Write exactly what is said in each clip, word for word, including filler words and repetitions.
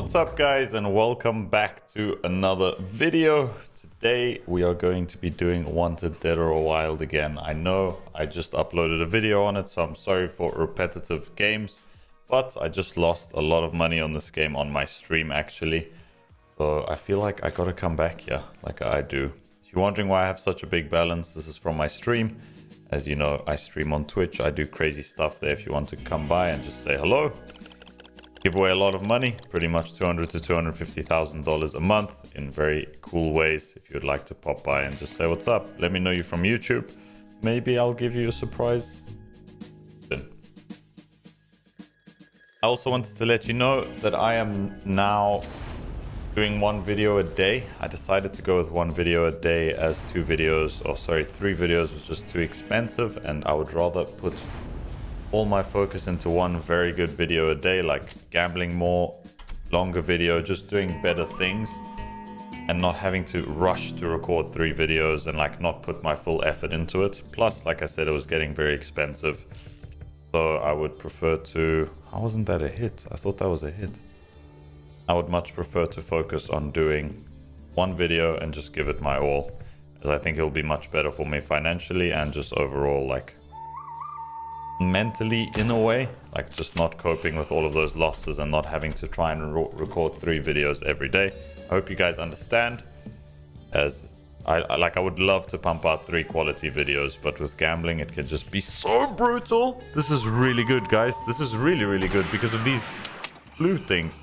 What's up, guys, and welcome back to another video. Today we are going to be doing Wanted Dead or a Wild again. I know I just uploaded a video on it, so I'm sorry for repetitive games, but I just lost a lot of money on this game on my stream actually. So I feel like I gotta come back here like I do. If you're wondering why I have such a big balance, this is from my stream. As you know, I stream on Twitch. I do crazy stuff there. If you want to come by and just say hello. Give away a lot of money, pretty much two hundred to two hundred fifty thousand dollars a month in very cool ways. If you'd like to pop by and just say what's up, let me know you're from YouTube. Maybe I'll give you a surprise. I also wanted to let you know that I am now doing one video a day. I decided to go with one video a day as two videos, or sorry, three videos was just too expensive, and I would rather put all my focus into one very good video a day, like gambling more, longer video, just doing better things and not having to rush to record three videos and like not put my full effort into it. Plus, like I said, it was getting very expensive. So I would prefer to, how wasn't that a hit? I thought that was a hit. I would much prefer to focus on doing one video and just give it my all, as I think it'll be much better for me financially and just overall, like mentally in a way, like just not coping with all of those losses and not having to try and re record three videos every day. I hope you guys understand, as I, I like I would love to pump out three quality videos, but with gambling it can just be so brutal. This is really good, guys. This is really really good because of these blue things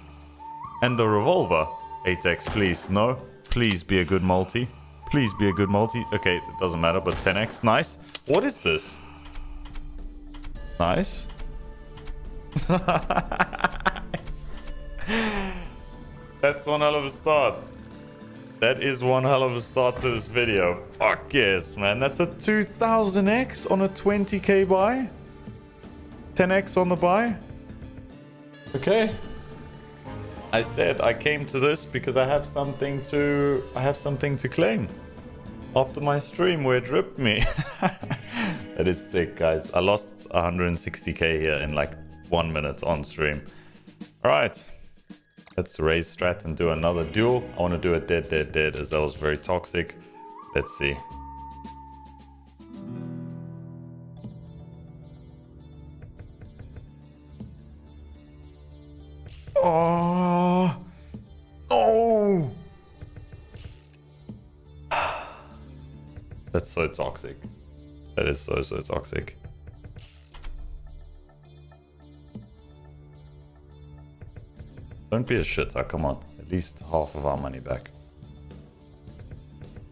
and the revolver. eight X, please. No, please be a good multi. Please be a good multi. Okay, it doesn't matter, but ten X, nice. What is this? Nice. That's one hell of a start. That is one hell of a start to this video. Fuck yes, man. That's a two thousand X on a twenty K buy. ten X on the buy. Okay. I said I came to this because I have something to... I have something to claim. After my stream where it ripped me. That is sick, guys. I lost one hundred sixty K here in like one minute on stream. All right, let's raise strat and do another duel. I want to do a dead, dead, dead, as that was very toxic. Let's see. Oh, oh, that's so toxic. That is so, so toxic. Don't be a shitter, come on. At least half of our money back.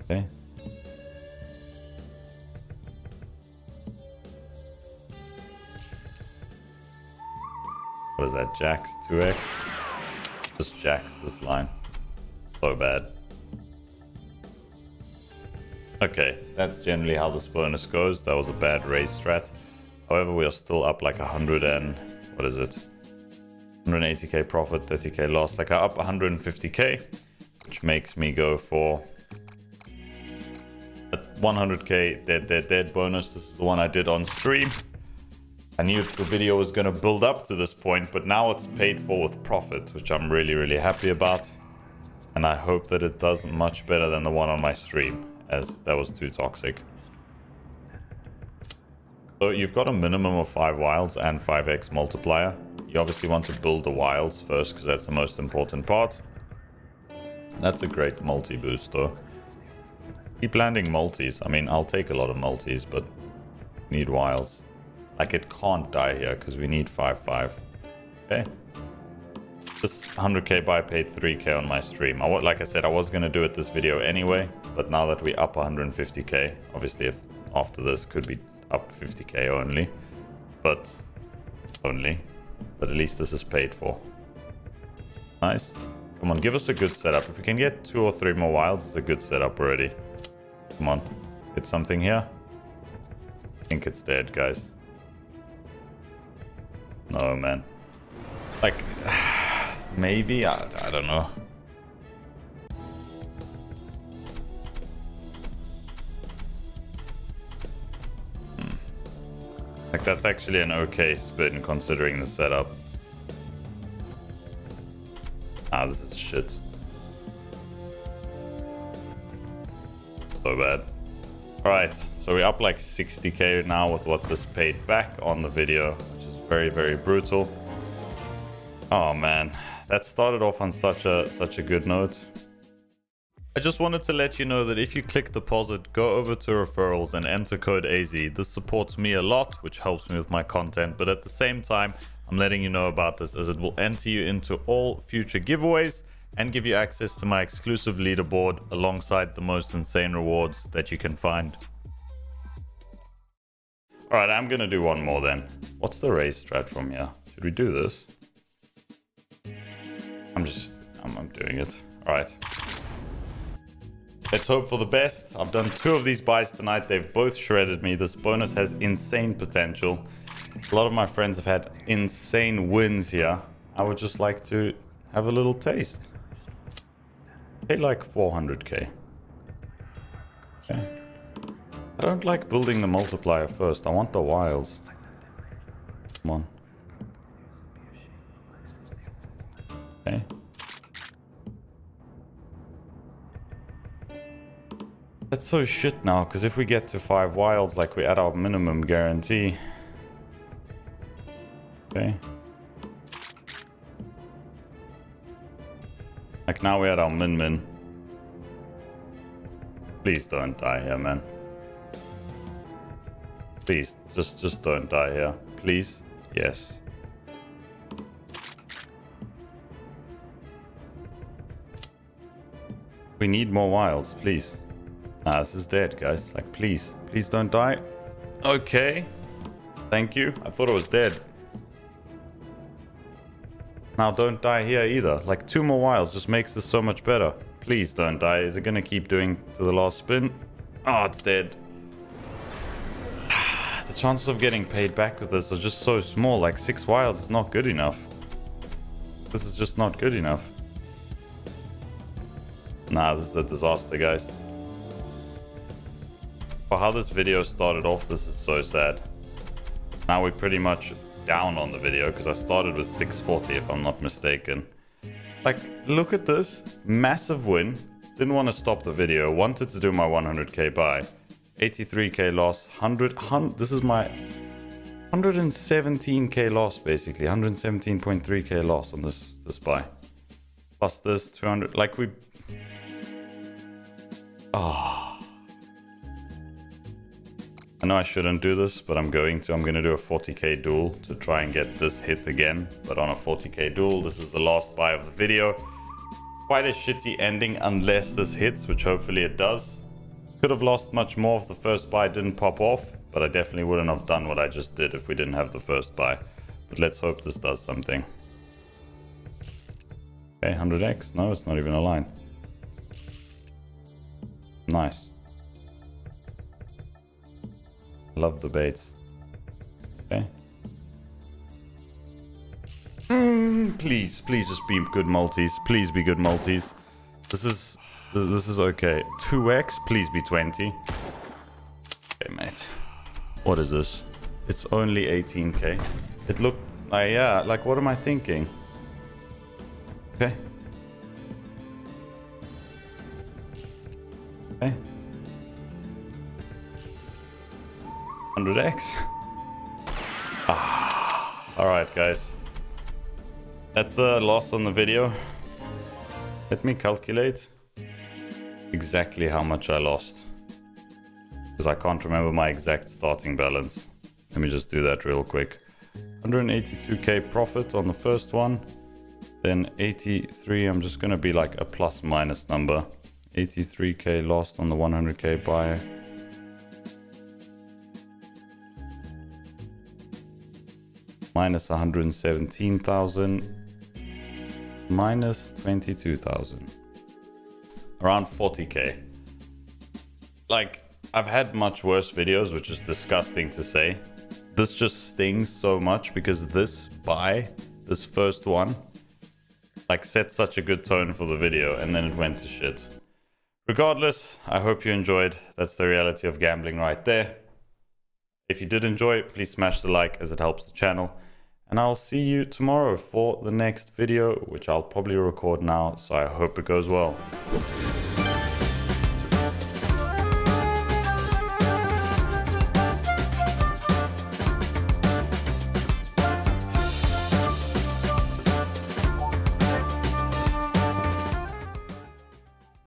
Okay. What is that, jacks? two X? Just jacks this line. So bad. Okay, that's generally how this bonus goes. That was a bad raise strat. However, we are still up like one hundred and... what is it? one hundred eighty K profit, thirty K loss. Like, I'm up one hundred fifty K, which makes me go for a one hundred K dead, dead, dead bonus. This is the one I did on stream. I knew the video was going to build up to this point, but now it's paid for with profit, which I'm really, really happy about. And I hope that it does much better than the one on my stream, as that was too toxic. So you've got a minimum of five wilds and five X multiplier. You obviously want to build the wilds first, because that's the most important part. That's a great multi boost though. Keep landing multis. I mean, I'll take a lot of multis, but we need wilds. Like, it can't die here because we need five five. Okay. This one hundred K buy paid three K on my stream. I, like I said, I was going to do it this video anyway, but now that we up one hundred fifty K, obviously if after this could be up fifty K only, but only. But at least this is paid for. Nice. Come on, give us a good setup. If we can get two or three more wilds, it's a good setup already. Come on. Hit something here. I think it's dead, guys. No, man. Like, maybe? I, I don't know. Like, that's actually an okay spin considering the setup. Ah, Nah, this is shit. So bad. Alright, so we're up like sixty K now with what was paid back on the video, which is very, very brutal. Oh man, that started off on such a such a good note. I just wanted to let you know that if you click deposit, go over to referrals and enter code A Z. This supports me a lot, which helps me with my content, but at the same time, I'm letting you know about this as it will enter you into all future giveaways and give you access to my exclusive leaderboard alongside the most insane rewards that you can find. All right, I'm gonna do one more then. What's the raise strat from here? Should we do this? I'm just, I'm, I'm doing it. All right. Let's hope for the best. I've done two of these buys tonight. They've both shredded me. This bonus has insane potential. A lot of my friends have had insane wins here. I would just like to have a little taste. Pay like four hundred K. Okay. I don't like building the multiplier first. I want the wilds. Come on. Okay. That's so shit now, because if we get to five wilds, like we add our minimum guarantee. Okay. Like now we had our min-min. Please don't die here, man. Please, just, just don't die here. Please. Yes. We need more wilds, please. Nah, this is dead, guys. Like, please. Please don't die. Okay. Thank you. I thought it was dead. Now, don't die here either. Like, two more wilds just makes this so much better. Please don't die. Is it going to keep doing to the last spin? Oh, it's dead. The chances of getting paid back with this are just so small. Like, six wilds is not good enough. This is just not good enough. Nah, this is a disaster, guys. For how this video started off, this is so sad. Now we're pretty much down on the video because I started with six forty if I'm not mistaken. Like, look at this massive win. Didn't want to stop the video, wanted to do my one hundred K buy. eighty-three K loss, one hundred, one hundred this is my one hundred seventeen K loss, basically one hundred seventeen point three K loss on this this buy, plus this two hundred. Like, we ah. Oh. I know I shouldn't do this, but I'm going to. I'm going to do a forty K duel to try and get this hit again, but on a forty K duel. This is the last buy of the video. Quite a shitty ending unless this hits, which hopefully it does. Could have lost much more if the first buy didn't pop off, but I definitely wouldn't have done what I just did if we didn't have the first buy. But let's hope this does something. Okay, one hundred X. No, it's not even a line. Nice. Love the baits. Okay. Mm, please, please just be good multis. Please be good multis. This is, this is okay. two X, please be twenty. Okay, mate. What is this? It's only eighteen K. It looked, uh, yeah, like what am I thinking? Okay. Okay. one hundred X. Ah. All right, guys. That's a loss on the video. Let me calculate exactly how much I lost, because I can't remember my exact starting balance. Let me just do that real quick. one hundred eighty-two K profit on the first one. Then eighty-three. I'm just going to be like a plus minus number. eighty-three K lost on the one hundred K buy. Minus one hundred seventeen thousand, minus twenty-two thousand, around forty K. Like, I've had much worse videos, which is disgusting to say. This just stings so much because this buy, this first one, like set such a good tone for the video and then it went to shit. Regardless, I hope you enjoyed. That's the reality of gambling right there. If you did enjoy, please smash the like as it helps the channel. and I'll see you tomorrow for the next video, which I'll probably record now, so I hope it goes well.